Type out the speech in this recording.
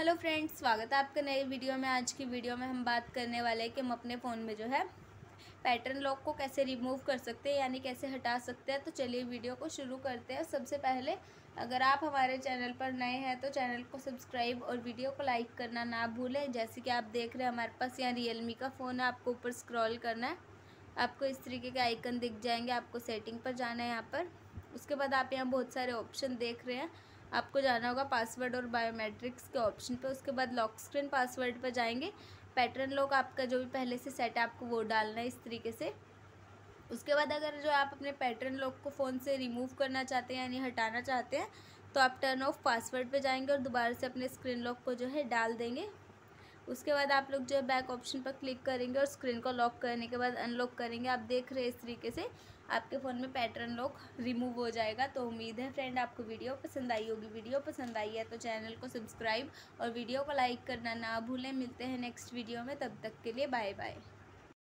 Hello friends, स्वागत है आपका नए वीडियो में। आज की वीडियो में हम बात करने वाले हैं कि हम अपने फ़ोन में जो है पैटर्न लॉक को कैसे रिमूव कर सकते हैं, यानी कैसे हटा सकते हैं। तो चलिए वीडियो को शुरू करते हैं। सबसे पहले अगर आप हमारे चैनल पर नए हैं तो चैनल को सब्सक्राइब और वीडियो को लाइक करना ना भूलें। जैसे कि आप देख रहे हैं हमारे पास यहाँ रियलमी का फ़ोन है। आपको ऊपर स्क्रॉल करना है, आपको इस तरीके के आइकन दिख जाएंगे। आपको सेटिंग पर जाना है यहाँ पर। उसके बाद आप यहाँ बहुत सारे ऑप्शन देख रहे हैं। आपको जाना होगा पासवर्ड और बायोमेट्रिक्स के ऑप्शन पे। उसके बाद लॉक स्क्रीन पासवर्ड पर जाएंगे। पैटर्न लॉक आपका जो भी पहले से सेट है आपको वो डालना है इस तरीके से। उसके बाद अगर जो आप अपने पैटर्न लॉक को फ़ोन से रिमूव करना चाहते हैं यानी हटाना चाहते हैं तो आप टर्न ऑफ पासवर्ड पे जाएंगे और दोबारा से अपने स्क्रीन लॉक को जो है डाल देंगे। उसके बाद आप लोग जो है बैक ऑप्शन पर क्लिक करेंगे और स्क्रीन को लॉक करने के बाद अनलॉक करेंगे। आप देख रहे हैं इस तरीके से आपके फ़ोन में पैटर्न लॉक रिमूव हो जाएगा। तो उम्मीद है फ्रेंड आपको वीडियो पसंद आई होगी। वीडियो पसंद आई है तो चैनल को सब्सक्राइब और वीडियो को लाइक करना ना भूलें। मिलते हैं नेक्स्ट वीडियो में, तब तक के लिए बाय बाय।